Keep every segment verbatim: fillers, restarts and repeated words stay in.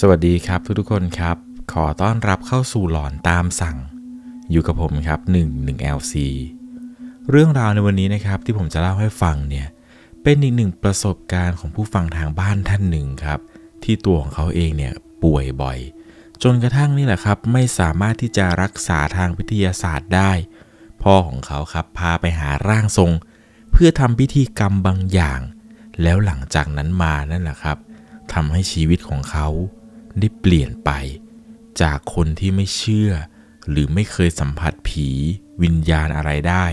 สวัสดีครับทุกๆคนครับขอต้อนรับเข้าสู่หลอนตามสั่งอยู่กับผมครับหนึ่ง หนึ่ง แอล ซี เรื่องราวในวันนี้นะครับที่ผมจะเล่าให้ฟังเนี่ยเป็นอีกหนึ่งประสบการณ์ของผู้ฟังทางบ้านท่านหนึ่งครับที่ตัวของเขาเองเนี่ยป่วยบ่อยจนกระทั่งนี่แหละครับไม่สามารถที่จะรักษาทางวิทยาศาสตร์ได้พ่อของเขาครับพาไปหาร่างทรงเพื่อทำพิธีกรรมบางอย่างแล้วหลังจากนั้นมานั่นแหละครับทำให้ชีวิตของเขาได้เปลี่ยนไปจากคนที่ไม่เชื่อหรือไม่เคยสัมผัสผีวิญญาณอะไรได้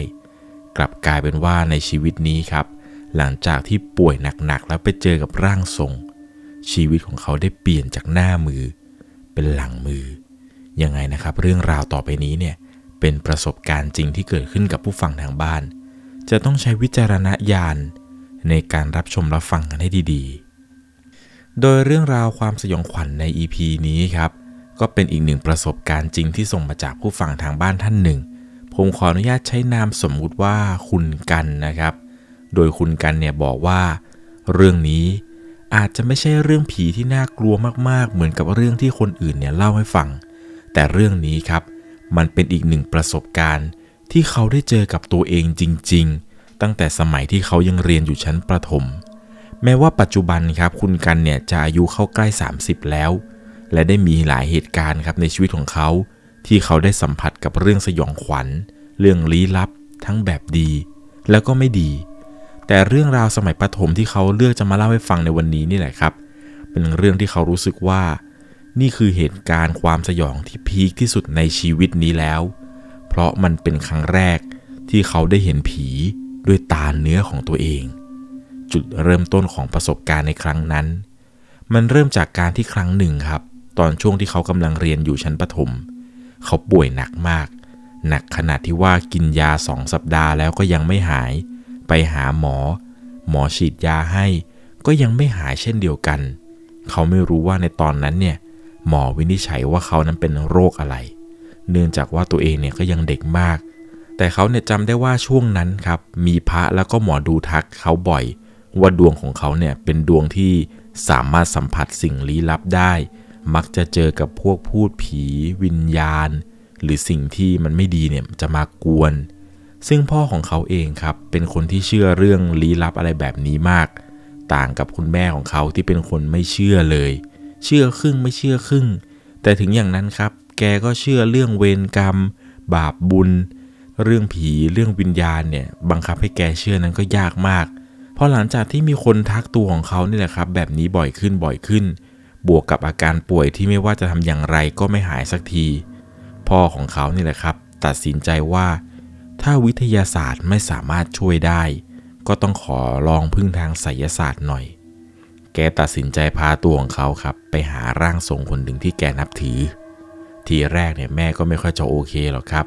กลับกลายเป็นว่าในชีวิตนี้ครับหลังจากที่ป่วยหนักๆแล้วไปเจอกับร่างทรงชีวิตของเขาได้เปลี่ยนจากหน้ามือเป็นหลังมือยังไงนะครับเรื่องราวต่อไปนี้เนี่ยเป็นประสบการณ์จริงที่เกิดขึ้นกับผู้ฟังทางบ้านจะต้องใช้วิจารณญาณในการรับชมรับฟังกันให้ดีๆโดยเรื่องราวความสยองขวัญใน อี พี นี้ครับก็เป็นอีกหนึ่งประสบการณ์จริงที่ส่งมาจากผู้ฟังทางบ้านท่านหนึ่งผมขออนุญาตใช้นามสมมุติว่าคุณกันนะครับโดยคุณกันเนี่ยบอกว่าเรื่องนี้อาจจะไม่ใช่เรื่องผีที่น่ากลัวมากๆเหมือนกับเรื่องที่คนอื่นเนี่ยเล่าให้ฟังแต่เรื่องนี้ครับมันเป็นอีกหนึ่งประสบการณ์ที่เขาได้เจอกับตัวเองจริงๆตั้งแต่สมัยที่เขายังเรียนอยู่ชั้นประถมแม้ว่าปัจจุบันครับคุณกันเนี่ยจะอายุเข้าใกล้สามสิบแล้วและได้มีหลายเหตุการณ์ครับในชีวิตของเขาที่เขาได้สัมผัสกับเรื่องสยองขวัญเรื่องลี้ลับทั้งแบบดีแล้วก็ไม่ดีแต่เรื่องราวสมัยประถมที่เขาเลือกจะมาเล่าให้ฟังในวันนี้นี่แหละครับเป็นเรื่องที่เขารู้สึกว่านี่คือเหตุการณ์ความสยองที่พีคที่สุดในชีวิตนี้แล้วเพราะมันเป็นครั้งแรกที่เขาได้เห็นผีด้วยตาเนื้อของตัวเองจุดเริ่มต้นของประสบการณ์ในครั้งนั้นมันเริ่มจากการที่ครั้งหนึ่งครับตอนช่วงที่เขากำลังเรียนอยู่ชั้นประถมเขาป่วยหนักมากหนักขนาดที่ว่ากินยาสองสัปดาห์แล้วก็ยังไม่หายไปหาหมอหมอฉีดยาให้ก็ยังไม่หายเช่นเดียวกันเขาไม่รู้ว่าในตอนนั้นเนี่ยหมอวินิจฉัยว่าเขานั้นเป็นโรคอะไรเนื่องจากว่าตัวเองเนี่ยก็ยังเด็กมากแต่เขาเนี่ยจำได้ว่าช่วงนั้นครับมีพระแล้วก็หมอดูทักเขาบ่อยว่าดวงของเขาเนี่ยเป็นดวงที่สามารถสัมผัสสิ่งลี้ลับได้มักจะเจอกับพวกพูดผีวิญญาณหรือสิ่งที่มันไม่ดีเนี่ยจะมากวนซึ่งพ่อของเขาเองครับเป็นคนที่เชื่อเรื่องลี้ลับอะไรแบบนี้มากต่างกับคุณแม่ของเขาที่เป็นคนไม่เชื่อเลยเชื่อครึ่งไม่เชื่อครึ่งแต่ถึงอย่างนั้นครับแกก็เชื่อเรื่องเวรกรรมบาปบุญเรื่องผีเรื่องวิญญาณเนี่ยบังคับให้แกเชื่อนั้นก็ยากมากเพราะหลังจากที่มีคนทักตัวของเขานี่แหละครับแบบนี้บ่อยขึ้นบ่อยขึ้นบวกกับอาการป่วยที่ไม่ว่าจะทำอย่างไรก็ไม่หายสักทีพ่อของเขานี่แหละครับตัดสินใจว่าถ้าวิทยาศาสตร์ไม่สามารถช่วยได้ก็ต้องขอลองพึ่งทางไสยศาสตร์หน่อยแกตัดสินใจพาตัวของเขาครับไปหาร่างทรงคนหนึ่งที่แกนับถือทีแรกเนี่ยแม่ก็ไม่ค่อยจะโอเคหรอกครับ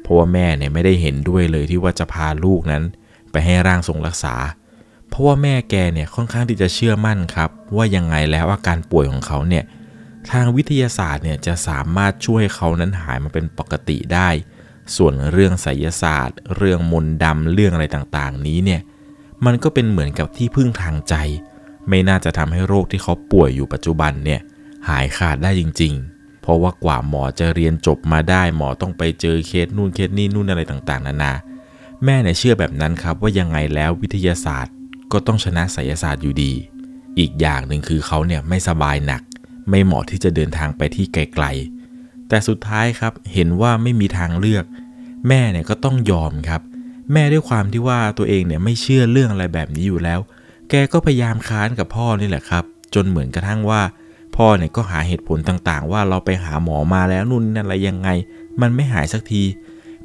เพราะว่าแม่เนี่ยไม่ได้เห็นด้วยเลยที่ว่าจะพาลูกนั้นไปให้ร่างทรงรักษาเพราะว่าแม่แกเนี่ยค่อนข้างที่จะเชื่อมั่นครับว่ายังไงแล้วอาการป่วยของเขาเนี่ยทางวิทยาศาสตร์เนี่ยจะสามารถช่วยเขานั้นหายมาเป็นปกติได้ส่วนเรื่องไสยศาสตร์เรื่องมนต์ดำเรื่องอะไรต่างๆนี้เนี่ยมันก็เป็นเหมือนกับที่พึ่งทางใจไม่น่าจะทำให้โรคที่เขาป่วยอยู่ปัจจุบันเนี่ยหายขาดได้จริงๆเพราะว่ากว่าหมอจะเรียนจบมาได้หมอต้องไปเจอเคสนู่นเคสนี่นู่นอะไรต่างๆนานาแม่เนี่ยเชื่อแบบนั้นครับว่ายังไงแล้ววิทยาศาสตร์ก็ต้องชนะไสยศาสตร์อยู่ดีอีกอย่างหนึ่งคือเขาเนี่ยไม่สบายหนักไม่เหมาะที่จะเดินทางไปที่ไกลๆแต่สุดท้ายครับเห็นว่าไม่มีทางเลือกแม่เนี่ยก็ต้องยอมครับแม่ด้วยความที่ว่าตัวเองเนี่ยไม่เชื่อเรื่องอะไรแบบนี้อยู่แล้วแกก็พยายามค้านกับพ่อนี่แหละครับจนเหมือนกระทั่งว่าพ่อเนี่ยก็หาเหตุผลต่างๆว่าเราไปหาหมอมาแล้วนู่นนั่นอะไรยังไงมันไม่หายสักที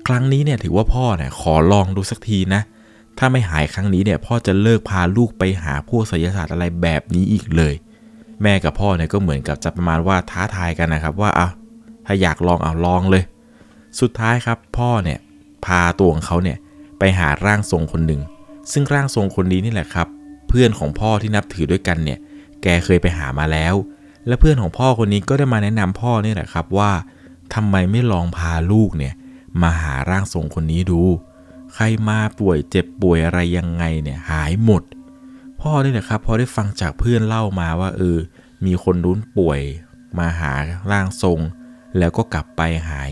ครั้งนี้เนี่ยถือว่าพ่อเนี่ยขอลองดูสักทีนะถ้าไม่หายครั้งนี้เนี่ยพ่อจะเลิกพาลูกไปหาพวกไสยศาสตร์อะไรแบบนี้อีกเลยแม่กับพ่อเนี่ยก็เหมือนกับจะประมาณว่าท้าทายกันนะครับว่าอ่ะถ้าอยากลองเอาลองเลยสุดท้ายครับพ่อเนี่ยพาตัวของเขาเนี่ยไปหาร่างทรงคนหนึ่งซึ่งร่างทรงคนนี้นี่แหละครับเพื่อนของพ่อที่นับถือด้วยกันเนี่ยแกเคยไปหามาแล้วและเพื่อนของพ่อคนนี้ก็ได้มาแนะนำพ่อนี่แหละครับว่าทำไมไม่ลองพาลูกเนี่ยมาหาร่างทรงคนนี้ดูใครมาป่วยเจ็บป่วยอะไรยังไงเนี่ยหายหมดพ่อนี่แหละครับพอได้ฟังจากเพื่อนเล่ามาว่าเออมีคนรุ้นป่วย มาหาร่างทรงแล้วก็กลับไปหาย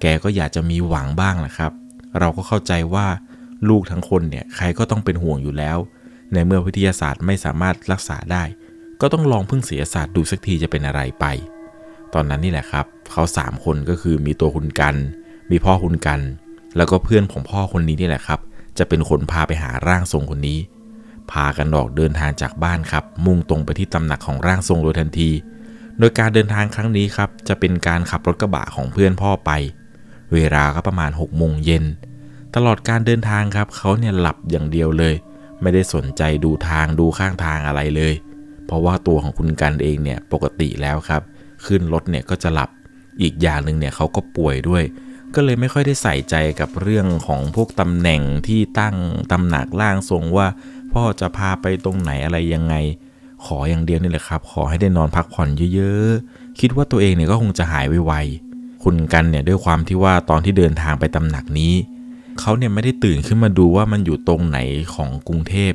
แกก็อยากจะมีหวังบ้างแหละครับเราก็เข้าใจว่าลูกทั้งคนเนี่ยใครก็ต้องเป็นห่วงอยู่แล้วในเมื่อวิทยาศาสตร์ไม่สามารถรักษาได้ก็ต้องลองพึ่งศิลปศาสตร์ดูสักทีจะเป็นอะไรไปตอนนั้นนี่แหละครับเขาสามคนก็คือมีตัวคุณกันมีพ่อคุณกันแล้วก็เพื่อนของพ่อคนนี้นี่แหละครับจะเป็นคนพาไปหาร่างทรงคนนี้พากันออกเดินทางจากบ้านครับมุ่งตรงไปที่ตำหนักของร่างทรงโดยทันทีโดยการเดินทางครั้งนี้ครับจะเป็นการขับรถกระบะของเพื่อนพ่อไปเวลาก็ประมาณหกโมงเย็นตลอดการเดินทางครับเขาเนี่ยหลับอย่างเดียวเลยไม่ได้สนใจดูทางดูข้างทางอะไรเลยเพราะว่าตัวของคุณกันเองเนี่ยปกติแล้วครับขึ้นรถเนี่ยก็จะหลับอีกอย่างหนึ่งเนี่ยเขาก็ป่วยด้วยก็เลยไม่ค่อยได้ใส่ใจกับเรื่องของพวกตำแหน่งที่ตั้งตำหนักร่างทรงว่าพ่อจะพาไปตรงไหนอะไรยังไงขออย่างเดียวนี่แหละครับขอให้ได้นอนพักผ่อนเยอะๆคิดว่าตัวเองเนี่ยก็คงจะหายไวๆคุณกันเนี่ยด้วยความที่ว่าตอนที่เดินทางไปตำหนักนี้เขาเนี่ยไม่ได้ตื่นขึ้นมาดูว่ามันอยู่ตรงไหนของกรุงเทพ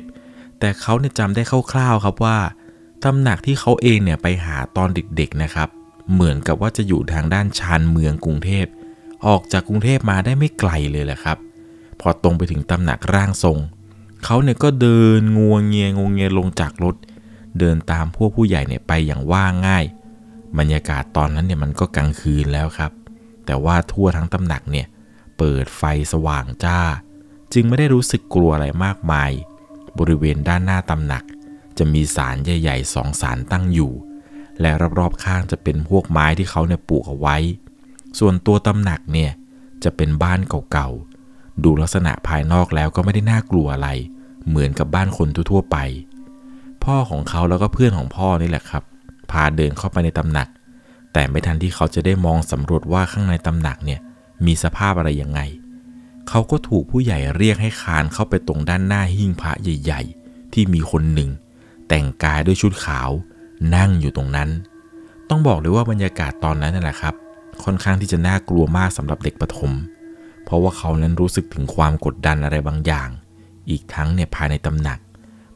แต่เขาเนี่ยจำได้คร่าวๆครับว่าตำหนักที่เขาเองเนี่ยไปหาตอนเด็กๆนะครับเหมือนกับว่าจะอยู่ทางด้านชานเมืองกรุงเทพออกจากกรุงเทพมาได้ไม่ไกลเลยแหละครับพอตรงไปถึงตำหนักร่างทรงเขาเนี่ยก็เดินงัวเงียงงเงียลงจากรถเดินตามพวกผู้ใหญ่เนี่ยไปอย่างว่าง่ายบรรยากาศตอนนั้นเนี่ยมันก็กลางคืนแล้วครับแต่ว่าทั่วทั้งตำหนักเนี่ยเปิดไฟสว่างจ้าจึงไม่ได้รู้สึกกลัวอะไรมากมายบริเวณด้านหน้าตำหนักจะมีศาลใหญ่ๆสองศาลตั้งอยู่และรอบๆข้างจะเป็นพวกไม้ที่เขาเนี่ยปลูกเอาไว้ส่วนตัวตำหนักเนี่ยจะเป็นบ้านเก่าๆดูลักษณะภายนอกแล้วก็ไม่ได้น่ากลัวอะไรเหมือนกับบ้านคนทั่วๆไปพ่อของเขาแล้วก็เพื่อนของพ่อนี่แหละครับพาเดินเข้าไปในตำหนักแต่ไม่ทันที่เขาจะได้มองสำรวจว่าข้างในตำหนักเนี่ยมีสภาพอะไรยังไงเขาก็ถูกผู้ใหญ่เรียกให้คานเข้าไปตรงด้านหน้าหิ้งพระใหญ่ๆที่มีคนหนึ่งแต่งกายด้วยชุดขาวนั่งอยู่ตรงนั้นต้องบอกเลยว่าบรรยากาศตอนนั้นนั่นแหละครับค่อนข้างที่จะน่ากลัวมากสำหรับเด็กประถมเพราะว่าเขานั้นรู้สึกถึงความกดดันอะไรบางอย่างอีกทั้งเนี่ยภายในตำหนัก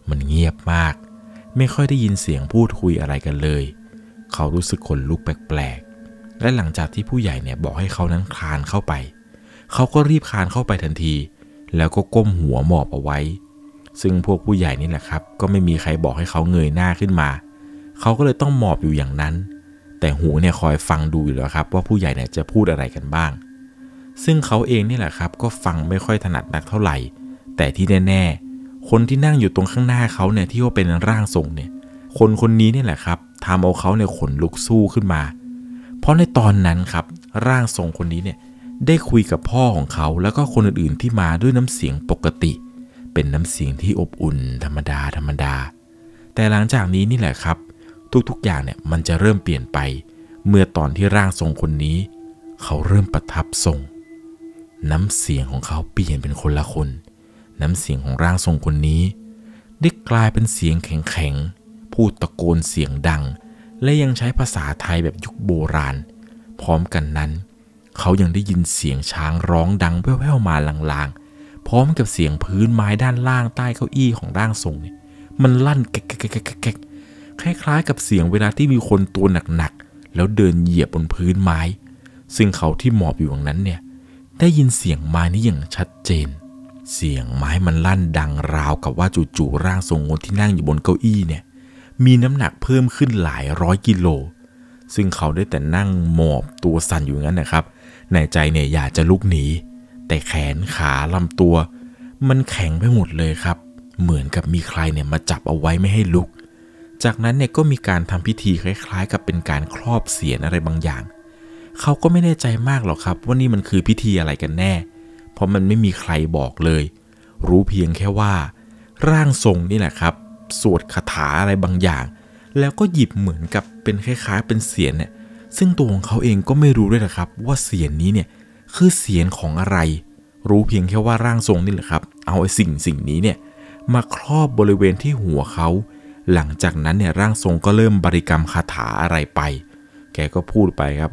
มันเงียบมากไม่ค่อยได้ยินเสียงพูดคุยอะไรกันเลยเขารู้สึกขนลุกแปลกๆและหลังจากที่ผู้ใหญ่เนี่ยบอกให้เขานั้นคลานเข้าไปเขาก็รีบคลานเข้าไปทันทีแล้วก็ก้มหัวหมอบเอาไว้ซึ่งพวกผู้ใหญ่นี่แหละครับก็ไม่มีใครบอกให้เขาเงยหน้าขึ้นมาเขาก็เลยต้องหมอบอยู่อย่างนั้นแต่หูเนี่ยคอยฟังดูอยู่แล้วครับว่าผู้ใหญ่เนี่ยจะพูดอะไรกันบ้างซึ่งเขาเองนี่แหละครับก็ฟังไม่ค่อยถนัดนักเท่าไหร่แต่ที่แน่ๆคนที่นั่งอยู่ตรงข้างหน้าเขาเนี่ยที่ว่าเป็นร่างทรงเนี่ยคนคนนี้นี่แหละครับทำเอาเขาเนี่ยขนลุกสู้ขึ้นมาเพราะในตอนนั้นครับร่างทรงคนนี้เนี่ยได้คุยกับพ่อของเขาแล้วก็คนอื่นๆที่มาด้วยน้ำเสียงปกติเป็นน้ำเสียงที่อบอุ่นธรรมดาธรรมดาแต่หลังจากนี้นี่แหละครับทุกๆอย่างเนี่ยมันจะเริ่มเปลี่ยนไปเมื่อตอนที่ร่างทรงคนนี้เขาเริ่มประทับทรงน้ำเสียงของเขาเปลี่ยนเป็นคนละคนน้ำเสียงของร่างทรงคนนี้ได้กลายเป็นเสียงแข็งๆพูดตะโกนเสียงดังและยังใช้ภาษาไทยแบบยุคโบราณพร้อมกันนั้นเขายังได้ยินเสียงช้างร้องดังแว่วๆมาลางๆพร้อมกับเสียงพื้นไม้ด้านล่างใต้เก้าอี้ของร่างทรงเนี่ยมันลั่นแก๊กๆๆๆคล้ายๆกับเสียงเวลาที่มีคนตัวหนักๆแล้วเดินเหยียบบนพื้นไม้ซึ่งเขาที่หมอบอยู่ตรงนั้นเนี่ยได้ยินเสียงไม้นี้อย่างชัดเจนเสียงไม้มันลั่นดังราวกับว่าจู่ๆร่างทรงคนที่นั่งอยู่บนเก้าอี้เนี่ยมีน้ำหนักเพิ่มขึ้นหลายร้อยกิโลซึ่งเขาได้แต่นั่งหมอบตัวสั่นอยู่งั้นนะครับในใจเนี่ยอยากจะลุกหนีแต่แขนขาลำตัวมันแข็งไปหมดเลยครับเหมือนกับมีใครเนี่ยมาจับเอาไว้ไม่ให้ลุกจากนั้นเนี่ยก็มีการทำพิธีคล้ายๆกับเป็นการครอบเสียรอะไรบางอย่างเขาก็ไม่แน่ใจมากหรอกครับว่านี่มันคือพิธีอะไรกันแน่เพราะมันไม่มีใครบอกเลยรู้เพียงแค่ว่าร่างทรงนี่แหละครับสวดคาถาอะไรบางอย่างแล้วก็หยิบเหมือนกับเป็นคล้ายๆเป็นเสียรเนี่ยซึ่งตัวของเขาเองก็ไม่รู้ด้วยนะครับว่าเสียรนี้เนี่ยคือเสียรของอะไรรู้เพียงแค่ว่าร่างทรงนี่แหละครับเอาไอ้สิ่งสิ่งนี้เนี่ยมาครอบบริเวณที่หัวเขาหลังจากนั้นเนี่ยร่างทรงก็เริ่มบริกรรมคาถาอะไรไปแกก็พูดไปครับ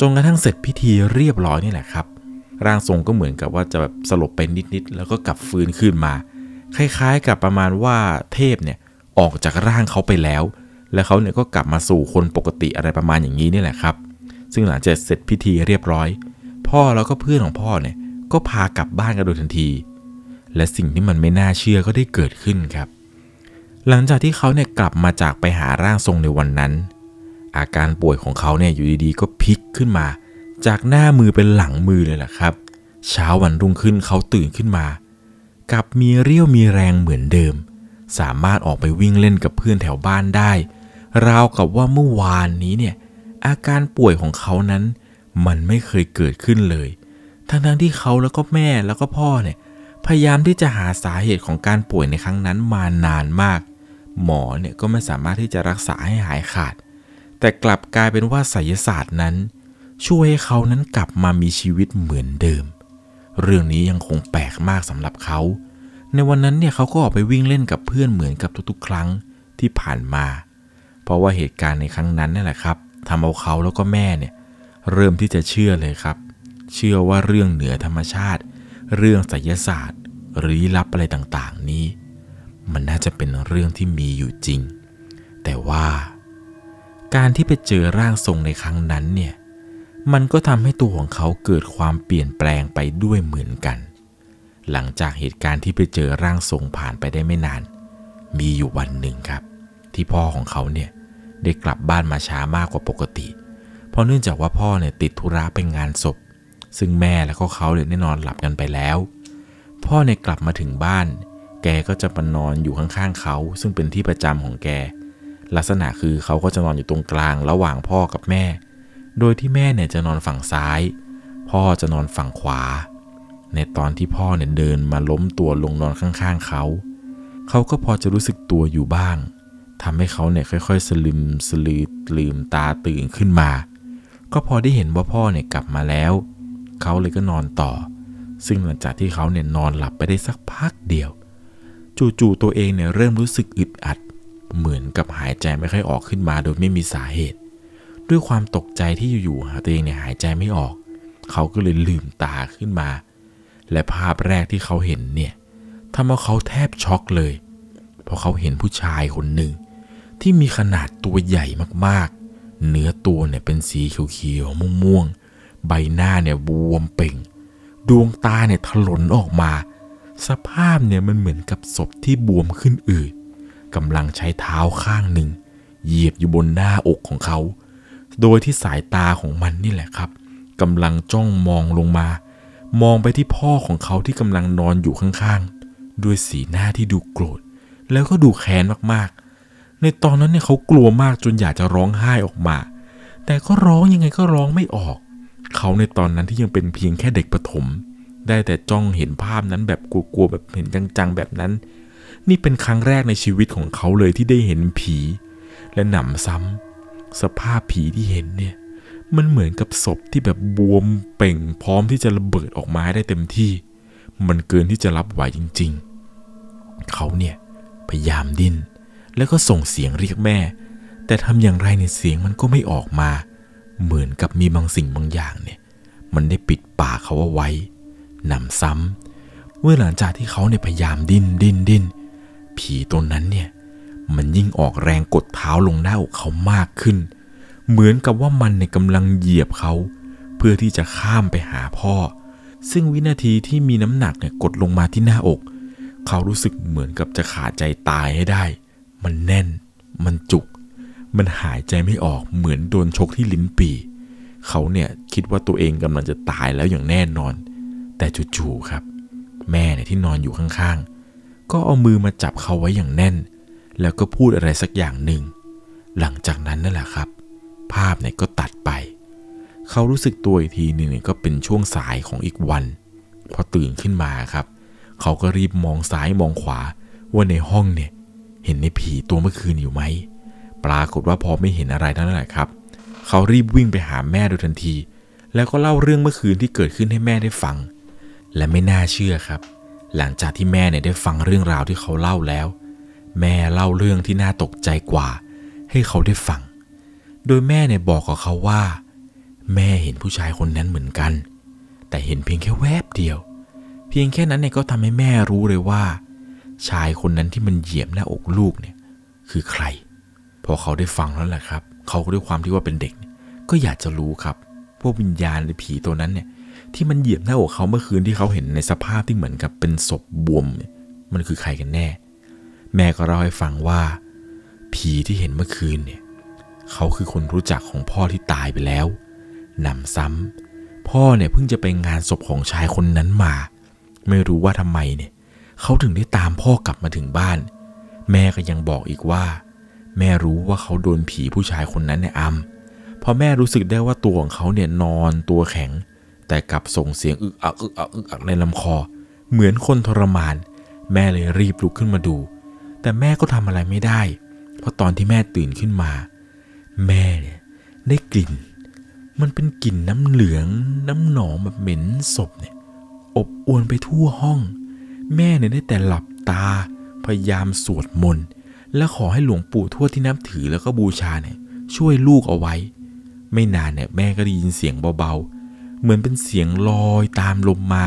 จนกระทั่งเสร็จพิธีเรียบร้อยนี่แหละครับร่างทรงก็เหมือนกับว่าจะแบบสลบไปนิดๆแล้วก็กลับฟื้นขึ้นมาคล้ายๆกับประมาณว่าเทพเนี่ยออกจากร่างเขาไปแล้ว และเขาเนี่ยก็กลับมาสู่คนปกติอะไรประมาณอย่างนี้นี่แหละครับซึ่งหลังจากเสร็จพิธีเรียบร้อยพ่อแล้วก็เพื่อนของพ่อเนี่ยก็พากลับบ้านกันโดยทันทีและสิ่งที่มันไม่น่าเชื่อก็ได้เกิดขึ้นครับหลังจากที่เขาเนี่ยกลับมาจากไปหาร่างทรงในวันนั้นอาการป่วยของเขาเนี่ยอยู่ดีๆก็พลิกขึ้นมาจากหน้ามือเป็นหลังมือเลยแหละครับเช้าวันรุ่งขึ้นเขาตื่นขึ้นมากลับมีเรี่ยวมีแรงเหมือนเดิมสามารถออกไปวิ่งเล่นกับเพื่อนแถวบ้านได้ราวกับว่าเมื่อวานนี้เนี่ยอาการป่วยของเขานั้นมันไม่เคยเกิดขึ้นเลยทั้งๆที่เขาแล้วก็แม่แล้วก็พ่อเนี่ยพยายามที่จะหาสาเหตุของการป่วยในครั้งนั้นมานานมากหมอเนี่ยก็ไม่สามารถที่จะรักษาให้หายขาดแต่กลับกลายเป็นว่าไสยศาสตร์นั้นช่วยให้เขานั้นกลับมามีชีวิตเหมือนเดิมเรื่องนี้ยังคงแปลกมากสำหรับเขาในวันนั้นเนี่ยเขาก็ออกไปวิ่งเล่นกับเพื่อนเหมือนกับทุกๆครั้งที่ผ่านมาเพราะว่าเหตุการณ์ในครั้งนั้นนี่แหละครับทำเอาเขาแล้วก็แม่เนี่ยเริ่มที่จะเชื่อเลยครับเชื่อว่าเรื่องเหนือธรรมชาติเรื่องไสยศาสตร์หรือลี้ลับอะไรต่างๆนี้มันน่าจะเป็นเรื่องที่มีอยู่จริงแต่ว่าการที่ไปเจอร่างทรงในครั้งนั้นเนี่ยมันก็ทำให้ตัวของเขาเกิดความเปลี่ยนแปลงไปด้วยเหมือนกันหลังจากเหตุการณ์ที่ไปเจอร่างทรงผ่านไปได้ไม่นานมีอยู่วันหนึ่งครับที่พ่อของเขาเนี่ยได้กลับบ้านมาช้ามากกว่าปกติเพราะเนื่องจากว่าพ่อเนี่ยติดธุระไปงานศพซึ่งแม่และก็เขาเนี่ยได้นอนหลับกันไปแล้วพ่อเนี่ยกลับมาถึงบ้านแกก็จะมานอนอยู่ข้างๆเขาซึ่งเป็นที่ประจำของแกลักษณะคือเขาก็จะนอนอยู่ตรงกลางระหว่างพ่อกับแม่โดยที่แม่เนี่ยจะนอนฝั่งซ้ายพ่อจะนอนฝั่งขวาในตอนที่พ่อเนี่ยเดินมาล้มตัวลงนอนข้างๆเขาเขาก็พอจะรู้สึกตัวอยู่บ้างทำให้เขาเนี่ยค่อยๆสลืมสลือลืมตาตื่นขึ้นมาก็พอได้เห็นว่าพ่อเนี่ยกลับมาแล้วเขาเลยก็นอนต่อซึ่งหลังจากที่เขาเนี่ยนอนหลับไปได้สักพักเดียวจู่ๆตัวเองเนี่ยเริ่มรู้สึกอึดอัดเหมือนกับหายใจไม่ค่อยออกขึ้นมาโดยไม่มีสาเหตุด้วยความตกใจที่อยู่ๆตัวเองเนี่ยหายใจไม่ออกเขาก็เลยลืมตาขึ้นมาและภาพแรกที่เขาเห็นเนี่ยทำเอาเขาแทบช็อกเลยเพราะเขาเห็นผู้ชายคนหนึ่งที่มีขนาดตัวใหญ่มากๆเนื้อตัวเนี่ยเป็นสีเขียวๆม่วงๆใบหน้าเนี่ยบวมเป่งดวงตาเนี่ยถลนออกมาสภาพเนี่ยมันเหมือนกับศพที่บวมขึ้นอืดกำลังใช้เท้าข้างหนึ่งเหยียบอยู่บนหน้าอกของเขาโดยที่สายตาของมันนี่แหละครับกำลังจ้องมองลงมามองไปที่พ่อของเขาที่กำลังนอนอยู่ข้างๆด้วยสีหน้าที่ดูโกรธแล้วก็ดูแค้นมากๆในตอนนั้นเนี่ยเขากลัวมากจนอยากจะร้องไห้ออกมาแต่ก็ร้องยังไงก็ร้องไม่ออกเขาในตอนนั้นที่ยังเป็นเพียงแค่เด็กประถมได้แต่จ้องเห็นภาพนั้นแบบกลัวๆแบบเห็นจังๆแบบนั้นนี่เป็นครั้งแรกในชีวิตของเขาเลยที่ได้เห็นผีและหนำซ้ำสภาพผีที่เห็นเนี่ยมันเหมือนกับศพที่แบบบวมเป่งพร้อมที่จะระเบิดออกมาได้เต็มที่มันเกินที่จะรับไหวจริงๆเขาเนี่ยพยายามดิ้นแล้วก็ส่งเสียงเรียกแม่แต่ทำอย่างไรในเสียงมันก็ไม่ออกมาเหมือนกับมีบางสิ่งบางอย่างเนี่ยมันได้ปิดปากเขาเอาไว้หนำซ้ำเมื่อหลังจากที่เขาเนี่ยพยายามดิ้นดิ้นดิ้นผีตัวนั้นเนี่ยมันยิ่งออกแรงกดเท้าลงหน้าอกเขามากขึ้นเหมือนกับว่ามันเนี่ยกำลังเหยียบเขาเพื่อที่จะข้ามไปหาพ่อซึ่งวินาทีที่มีน้ำหนักเนี่ยกดลงมาที่หน้าอกเขารู้สึกเหมือนกับจะขาดใจตายให้ได้มันแน่นมันจุกมันหายใจไม่ออกเหมือนโดนชกที่ลิ้นปี่เขาเนี่ยคิดว่าตัวเองกำลังจะตายแล้วอย่างแน่นอนแต่จู่ๆครับแม่เนี่ยที่นอนอยู่ข้างๆก็เอามือมาจับเขาไว้อย่างแน่นแล้วก็พูดอะไรสักอย่างหนึ่งหลังจากนั้นนั่นแหละครับภาพเนี่ยก็ตัดไปเขารู้สึกตัวอีกทีหนึ่งก็เป็นช่วงสายของอีกวันพอตื่นขึ้นมาครับเขาก็รีบมองซ้ายมองขวาว่าในห้องเนี่ยเห็นในผีตัวเมื่อคืนอยู่ไหมปรากฏว่าพอไม่เห็นอะไรเท่านั้นแหละครับเขารีบวิ่งไปหาแม่โดยทันทีแล้วก็เล่าเรื่องเมื่อคืนที่เกิดขึ้นให้แม่ได้ฟังและไม่น่าเชื่อครับหลังจากที่แม่เนี่ยได้ฟังเรื่องราวที่เขาเล่าแล้วแม่เล่าเรื่องที่น่าตกใจกว่าให้เขาได้ฟังโดยแม่เนี่ยบอกกับเขาว่าแม่เห็นผู้ชายคนนั้นเหมือนกันแต่เห็นเพียงแค่แวบเดียวเพียงแค่นั้นเนี่ยก็ทำให้แม่รู้เลยว่าชายคนนั้นที่มันเหยียบหน้าอกลูกเนี่ยคือใครพ พอเขาได้ฟังแล้วแหละครับเขาด้วยความที่ว่าเป็นเด็กก็อยากจะรู้ครับพวกวิญญาณหรือผีตัวนั้นเนี่ยที่มันเหยียบหน้าอกเขาเมื่อคืนที่เขาเห็นในสภาพที่เหมือนกับเป็นศพบวมมันคือใครกันแน่แม่ก็เล่าให้ฟังว่าผีที่เห็นเมื่อคืนเนี่ยเขาคือคนรู้จักของพ่อที่ตายไปแล้วนำซ้ำพ่อเนี่ยเพิ่งจะไปงานศพของชายคนนั้นมาไม่รู้ว่าทำไมเนี่ยเขาถึงได้ตามพ่อกลับมาถึงบ้านแม่ก็ยังบอกอีกว่าแม่รู้ว่าเขาโดนผีผู้ชายคนนั้นเนี่ยอัมพอแม่รู้สึกได้ว่าตัวของเขาเนี่ยนอนตัวแข็งแต่กลับส่งเสียงอึกอักอึกอักอึกอักในลำคอเหมือนคนทรมานแม่เลยรีบลุกขึ้นมาดูแต่แม่ก็ทำอะไรไม่ได้เพราะตอนที่แม่ตื่นขึ้นมาแม่เนี่ยได้กลิ่นมันเป็นกลิ่นน้ำเหลืองน้ำหนองแบบเหม็นศพเนี่ยอบอวนไปทั่วห้องแม่เนี่ยได้แต่หลับตาพยายามสวดมนต์และขอให้หลวงปู่ทวดที่นับถือแล้วก็บูชาเนี่ยช่วยลูกเอาไว้ไม่นานเนี่ยแม่ก็ได้ยินเสียงเบาๆเหมือนเป็นเสียงลอยตามลมมา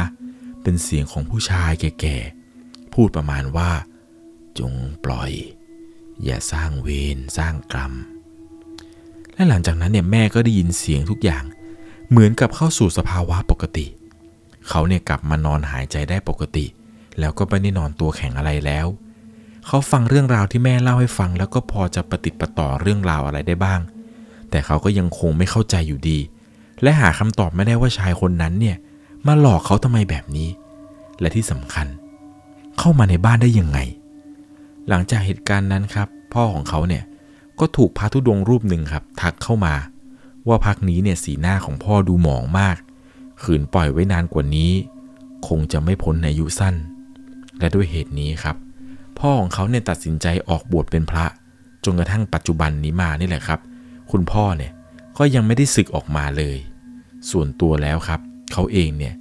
เป็นเสียงของผู้ชายแก่ๆพูดประมาณว่าจงปล่อยอย่าสร้างเวรสร้างกรรมและหลังจากนั้นเนี่ยแม่ก็ได้ยินเสียงทุกอย่างเหมือนกับเข้าสู่สภาวะปกติเขาเนี่ยกลับมานอนหายใจได้ปกติแล้วก็ไม่ได้นอนตัวแข็งอะไรแล้วเขาฟังเรื่องราวที่แม่เล่าให้ฟังแล้วก็พอจะปฏิติประต่อเรื่องราวอะไรได้บ้างแต่เขาก็ยังคงไม่เข้าใจอยู่ดีและหาคำตอบไม่ได้ว่าชายคนนั้นเนี่ยมาหลอกเขาทำไมแบบนี้และที่สำคัญเข้ามาในบ้านได้ยังไงหลังจากเหตุการณ์นั้นครับพ่อของเขาเนี่ยก็ถูกพระธุดงค์รูปหนึ่งครับทักเข้ามาว่าพักนี้เนี่ยสีหน้าของพ่อดูหมองมากขืนปล่อยไว้นานกว่านี้คงจะไม่พ้นอายุสั้นและด้วยเหตุนี้ครับพ่อของเขาเนี่ยตัดสินใจออกบวชเป็นพระจนกระทั่งปัจจุบันนี้มานี่แหละครับคุณพ่อเนี่ยก็ยังไม่ได้สึกออกมาเลยส่วนตัวแล้วครับเขาเองเนี่ย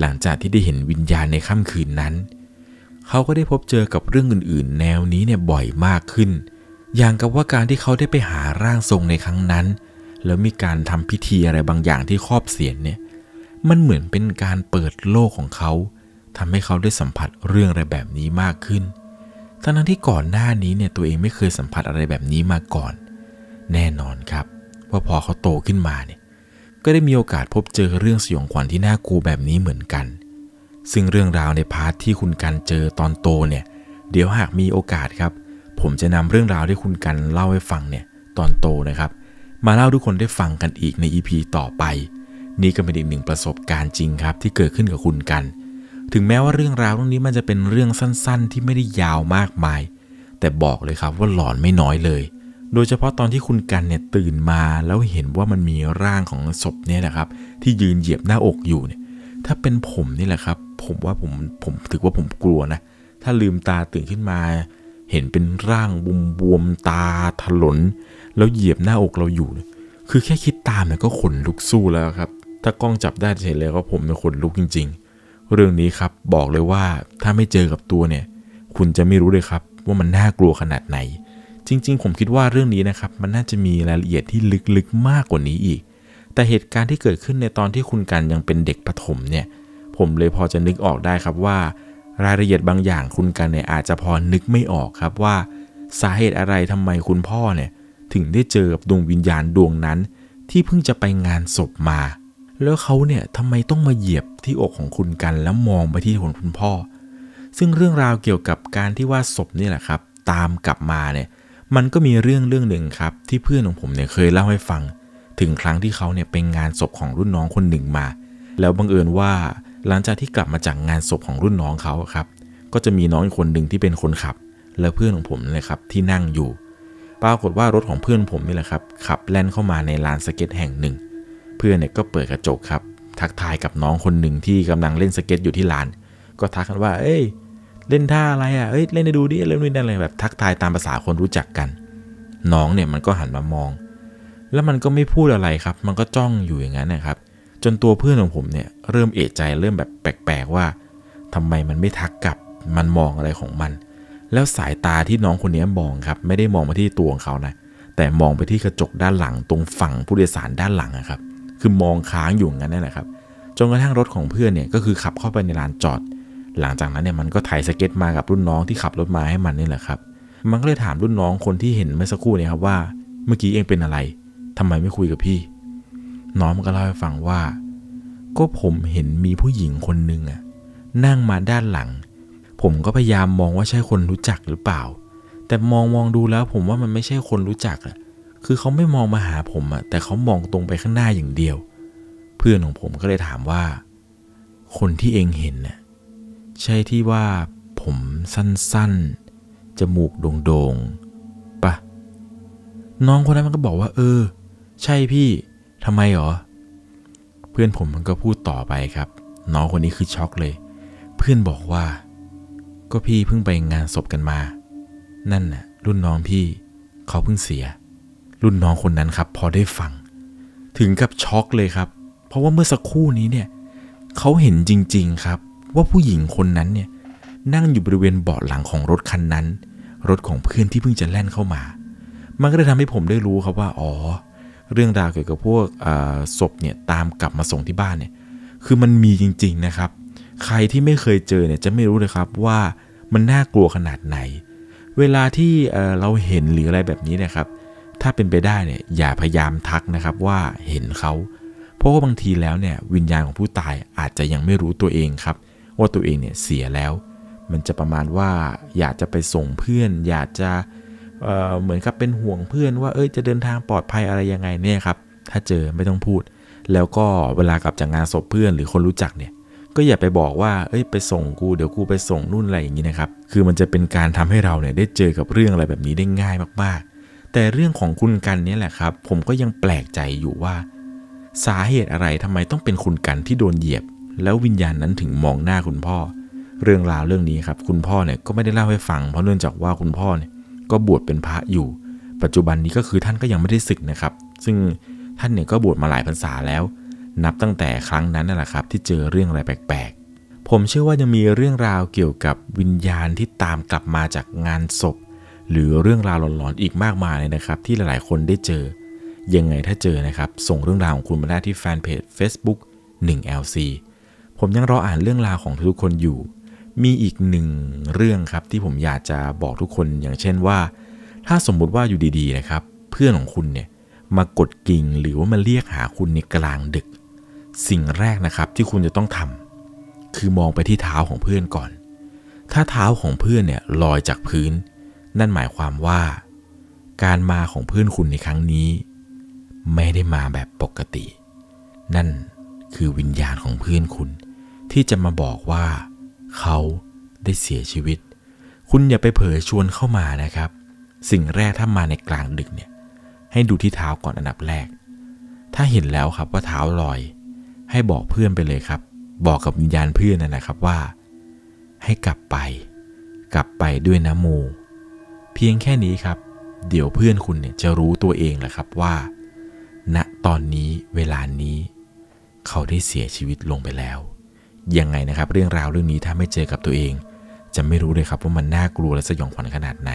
หลังจากที่ได้เห็นวิญญาณในค่ำคืนนั้นเขาก็ได้พบเจอกับเรื่องอื่นๆแนวนี้เนี่ยบ่อยมากขึ้นอย่างกับว่าการที่เขาได้ไปหาร่างทรงในครั้งนั้นแล้วมีการทำพิธีอะไรบางอย่างที่ครอบเสียนเนี่ยมันเหมือนเป็นการเปิดโลกของเขาทำให้เขาได้สัมผัสเรื่องอะไรแบบนี้มากขึ้นทั้งที่ก่อนหน้านี้เนี่ยตัวเองไม่เคยสัมผัสอะไรแบบนี้มาก่อนแน่นอนครับว่าพอเขาโตขึ้นมาเนี่ยก็ได้มีโอกาสพบเจอเรื่องสยองขวัญที่น่ากลัวแบบนี้เหมือนกันซึ่งเรื่องราวในพาร์ทที่คุณกันเจอตอนโตเนี่ยเดี๋ยวหากมีโอกาสครับผมจะนำเรื่องราวที่คุณกันเล่าให้ฟังเนี่ยตอนโตนะครับมาเล่าทุกคนได้ฟังกันอีกใน อี พี ต่อไปนี่ก็เป็นอีกหนึ่งประสบการณ์จริงครับที่เกิดขึ้นกับคุณกันถึงแม้ว่าเรื่องราวตรงนี้มันจะเป็นเรื่องสั้นๆที่ไม่ได้ยาวมากมายแต่บอกเลยครับว่าหลอนไม่น้อยเลยโดยเฉพาะตอนที่คุณกันเนี่ยตื่นมาแล้วเห็นว่ามันมีร่างของศพเนี่ยนะครับที่ยืนเหยียบหน้าอกอยู่เนี่ยถ้าเป็นผมนี่แหละครับผมว่าผมผมถือว่าผมกลัวนะถ้าลืมตาตื่นขึ้นมาเห็นเป็นร่างบวมๆตาถลนแล้วเหยียบหน้าอกเราอยู่เนี่ยคือแค่คิดตามเนี่ยก็ขนลุกสู้แล้วครับถ้ากล้องจับได้จะเห็นเลยว่าผมเนี่ยขนลุกจริงๆเรื่องนี้ครับบอกเลยว่าถ้าไม่เจอกับตัวเนี่ยคุณจะไม่รู้เลยครับว่ามันน่ากลัวขนาดไหนจริงๆผมคิดว่าเรื่องนี้นะครับมันน่าจะมีรายละเอียดที่ลึกๆมากกว่านี้อีกแต่เหตุการณ์ที่เกิดขึ้นในตอนที่คุณกันยังเป็นเด็กประถมเนี่ยผมเลยพอจะนึกออกได้ครับว่ารายละเอียดบางอย่างคุณกันเนี่ยอาจจะพอนึกไม่ออกครับว่าสาเหตุอะไรทำไมคุณพ่อเนี่ยถึงได้เจอกับดวงวิญญาณดวงนั้นที่เพิ่งจะไปงานศพมาแล้วเขาเนี่ยทำไมต้องมาเหยียบที่อกของคุณกันแล้วมองไปที่หัวคุณพ่อซึ่งเรื่องราวเกี่ยวกับการที่ว่าศพนี่แหละครับตามกลับมาเนี่ยมันก็มีเรื่องเรื่องหนึ่งครับที่เพื่อนของผมเนี่ยเคยเล่าให้ฟังถึงครั้งที่เขาเนี่ยไปงานศพของรุ่นน้องคนหนึ่งมาแล้วบังเอิญว่าหลังจากที่กลับมาจากงานศพของรุ่นน้องเขาครับก็จะมีน้องอีกคนหนึ่งที่เป็นคนขับและเพื่อนของผมเลยครับที่นั่งอยู่ปรากฏว่ารถของเพื่อนผมนี่แหละครับขับแล่นเข้ามาในลานสเก็ตแห่งหนึ่งเพื่อนเนี่ยก็เปิดกระจกครับทักทายกับน้องคนหนึ่งที่กำลังเล่นสเก็ตอยู่ที่ลานก็ทักกันว่าเอ้ยเล่นท่าอะไรอ่ะเอ้ยเล่นให้ดูดิเล่นนี่อะไรแบบทักทายตามภาษาคนรู้จักกันน้องเนี่ยมันก็หันมามองแล้วมันก็ไม่พูดอะไรครับมันก็จ้องอยู่อย่างนั้นนะครับจนตัวเพื่อนของผมเนี่ยเริ่มเอะใจเริ่มแบบแปลกๆว่าทำไมมันไม่ทักกลับมันมองอะไรของมันแล้วสายตาที่น้องคนนี้มองครับไม่ได้มองมาที่ตัวของเขานะแต่มองไปที่กระจกด้านหลังตรงฝั่งผู้โดยสารด้านหลังนะครับคือมองค้างอยู่งั้นนั่นแหละครับจนกระทั่งรถของเพื่อนเนี่ยก็คือขับเข้าไปในลานจอดหลังจากนั้นเนี่ยมันก็ไถสเก็ตมากับรุ่นน้องที่ขับรถมาให้มันนี่แหละครับ มันก็เลยถามรุ่นน้องคนที่เห็นเมื่อสักครู่เนี่ยครับว่าเมื่อกี้เองเป็นอะไรทำไมไม่คุยกับพี่น้องมันก็เล่าให้ฟังว่าก็ผมเห็นมีผู้หญิงคนหนึ่งอะนั่งมาด้านหลังผมก็พยายามมองว่าใช่คนรู้จักหรือเปล่าแต่มองมองดูแล้วผมว่ามันไม่ใช่คนรู้จักอะคือเขาไม่มองมาหาผมอะแต่เขามองตรงไปข้างหน้าอย่างเดียวเพื่อนของผมก็เลยถามว่าคนที่เองเห็นน่ะใช่ที่ว่าผมสั้นๆจมูกโด่งๆปะน้องคนนั้นมันก็บอกว่าเออใช่พี่ทำไมหรอเพื่อนผมมันก็พูดต่อไปครับน้องคนนี้คือช็อกเลยเพื่อนบอกว่าก็พี่เพิ่งไปงานศพกันมานั่นน่ะรุ่นน้องพี่เขาเพิ่งเสียรุ่นน้องคนนั้นครับพอได้ฟังถึงกับช็อกเลยครับเพราะว่าเมื่อสักครู่นี้เนี่ยเขาเห็นจริงๆครับว่าผู้หญิงคนนั้นเนี่ยนั่งอยู่บริเวณเบาะหลังของรถคันนั้นรถของเพื่อนที่เพิ่งจะแล่นเข้ามามันก็ได้ทำให้ผมได้รู้ครับว่าอ๋อเรื่องราวเกี่ยวกับพวกศพเนี่ยตามกลับมาส่งที่บ้านเนี่ยคือมันมีจริงๆนะครับใครที่ไม่เคยเจอเนี่ยจะไม่รู้เลยครับว่ามันน่ากลัวขนาดไหนเวลาที่เราเห็นหรืออะไรแบบนี้นะครับถ้าเป็นไปได้เนี่ยอย่าพยายามทักนะครับว่าเห็นเขาเพราะว่าบางทีแล้วเนี่ยวิญญาณของผู้ตายอาจจะยังไม่รู้ตัวเองครับว่าตัวเองเนี่ยเสียแล้วมันจะประมาณว่าอยากจะไปส่งเพื่อนอยากจะเอ่อเหมือนกับเป็นห่วงเพื่อนว่าเอ้ยจะเดินทางปลอดภัยอะไรยังไงเนี่ยครับถ้าเจอไม่ต้องพูดแล้วก็เวลากลับจากงานศพเพื่อนหรือคนรู้จักเนี่ยก็อย่าไปบอกว่าเอ้ยไปส่งกูเดี๋ยวกูไปส่งนู่นอะไรอย่างนี้นะครับคือมันจะเป็นการทำให้เราเนี่ยได้เจอกับเรื่องอะไรแบบนี้ได้ง่ายมากๆแต่เรื่องของคุณกันนี่แหละครับผมก็ยังแปลกใจอยู่ว่าสาเหตุอะไรทำไมต้องเป็นคุณกันที่โดนเหยียบแล้ววิญญาณนั้นถึงมองหน้าคุณพ่อเรื่องราวเรื่องนี้ครับคุณพ่อเนี่ยก็ไม่ได้เล่าให้ฟังเพราะเนื่องจากว่าคุณพ่อเนี่ยก็บวชเป็นพระอยู่ปัจจุบันนี้ก็คือท่านก็ยังไม่ได้ศึกนะครับซึ่งท่านเนี่ยก็บวชมาหลายพรรษาแล้วนับตั้งแต่ครั้งนั้นนั่นแหละครับที่เจอเรื่องอะไรแปลกๆผมเชื่อว่ายังมีเรื่องราวเกี่ยวกับวิญญาณที่ตามกลับมาจากงานศพหรือเรื่องราวหลอนๆอีกมากมายเลยนะครับที่หลายๆคนได้เจอยังไงถ้าเจอนะครับส่งเรื่องราวของคุณมาได้ที่แฟนเพจ Facebook หนึ่ง แอล ซี ผมยังรออ่านเรื่องราวของทุกคนอยู่มีอีกหนึ่งเรื่องครับที่ผมอยากจะบอกทุกคนอย่างเช่นว่าถ้าสมมุติว่าอยู่ดีๆนะครับเพื่อนของคุณเนี่ยมากดกิ่งหรือว่ามาเรียกหาคุณในกลางดึกสิ่งแรกนะครับที่คุณจะต้องทำคือมองไปที่เท้าของเพื่อนก่อนถ้าเท้าของเพื่อนเนี่ยลอยจากพื้นนั่นหมายความว่าการมาของเพื่อนคุณในครั้งนี้ไม่ได้มาแบบปกตินั่นคือวิญญาณของเพื่อนคุณที่จะมาบอกว่าเขาได้เสียชีวิตคุณอย่าไปเผลอชวนเข้ามานะครับสิ่งแรกถ้ามาในกลางดึกเนี่ยให้ดูที่เท้าก่อนอันดับแรกถ้าเห็นแล้วครับว่าเท้าลอยให้บอกเพื่อนไปเลยครับบอกกับวิญญาณเพื่อนนะครับว่าให้กลับไปกลับไปด้วยนะโมเพียงแค่นี้ครับเดี๋ยวเพื่อนคุณเนี่ยจะรู้ตัวเองแหละครับว่าณตอนนี้เวลานี้เขาได้เสียชีวิตลงไปแล้วยังไงนะครับเรื่องราวเรื่องนี้ถ้าไม่เจอกับตัวเองจะไม่รู้เลยครับว่ามันน่ากลัวและสยองขวัญขนาดไหน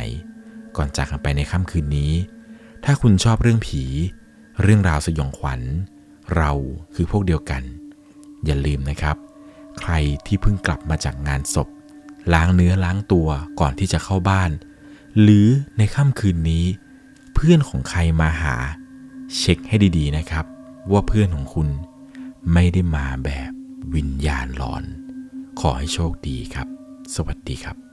ก่อนจากกันไปในค่ำคืนนี้ถ้าคุณชอบเรื่องผีเรื่องราวสยองขวัญเราคือพวกเดียวกันอย่าลืมนะครับใครที่เพิ่งกลับมาจากงานศพล้างเนื้อล้างตัวก่อนที่จะเข้าบ้านหรือในค่ำคืนนี้เพื่อนของใครมาหาเช็คให้ดีๆนะครับว่าเพื่อนของคุณไม่ได้มาแบบวิญญาณหลอนขอให้โชคดีครับสวัสดีครับ